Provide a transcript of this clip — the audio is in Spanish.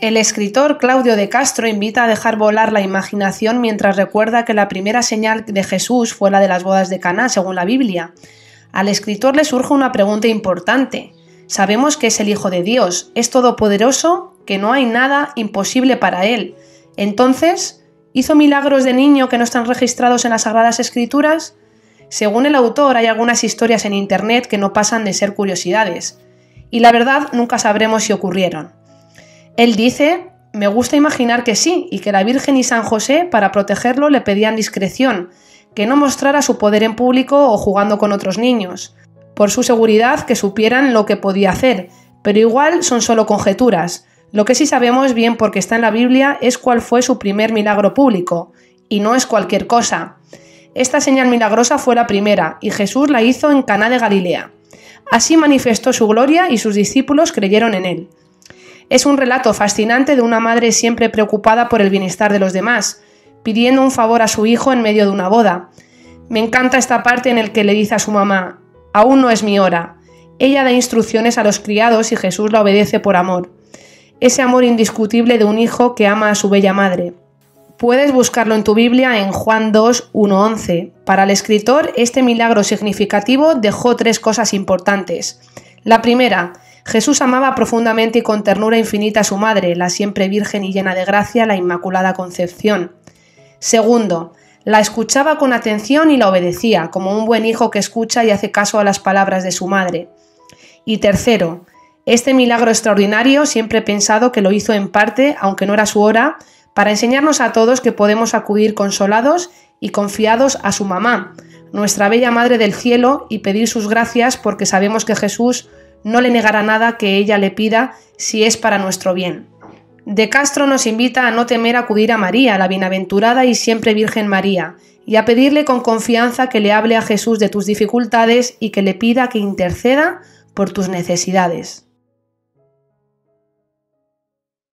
El escritor Claudio de Castro invita a dejar volar la imaginación mientras recuerda que la primera señal de Jesús fue la de las bodas de Caná, según la Biblia. Al escritor le surge una pregunta importante. Sabemos que es el Hijo de Dios, es todopoderoso, que no hay nada imposible para él. Entonces, ¿hizo milagros de niño que no están registrados en las Sagradas Escrituras? Según el autor, hay algunas historias en Internet que no pasan de ser curiosidades, y la verdad nunca sabremos si ocurrieron. Él dice, me gusta imaginar que sí, y que la Virgen y San José, para protegerlo, le pedían discreción, que no mostrara su poder en público o jugando con otros niños, por su seguridad que supieran lo que podía hacer, pero igual son solo conjeturas. Lo que sí sabemos bien porque está en la Biblia es cuál fue su primer milagro público, y no es cualquier cosa. Esta señal milagrosa fue la primera, y Jesús la hizo en Caná de Galilea. Así manifestó su gloria y sus discípulos creyeron en él. Es un relato fascinante de una madre siempre preocupada por el bienestar de los demás, pidiendo un favor a su hijo en medio de una boda. Me encanta esta parte en la que le dice a su mamá, «Aún no es mi hora». Ella da instrucciones a los criados y Jesús la obedece por amor. Ese amor indiscutible de un hijo que ama a su bella madre. Puedes buscarlo en tu Biblia en Juan 2, 1-11. Para el escritor, este milagro significativo dejó tres cosas importantes. La primera, Jesús amaba profundamente y con ternura infinita a su madre, la siempre virgen y llena de gracia, la Inmaculada Concepción. Segundo, la escuchaba con atención y la obedecía, como un buen hijo que escucha y hace caso a las palabras de su madre. Y tercero, este milagro extraordinario siempre he pensado que lo hizo en parte, aunque no era su hora, para enseñarnos a todos que podemos acudir consolados y confiados a su mamá, nuestra bella Madre del Cielo, y pedir sus gracias porque sabemos que Jesús no le negará nada que ella le pida si es para nuestro bien. De Castro nos invita a no temer acudir a María, la bienaventurada y siempre Virgen María, y a pedirle con confianza que le hable a Jesús de tus dificultades y que le pida que interceda por tus necesidades.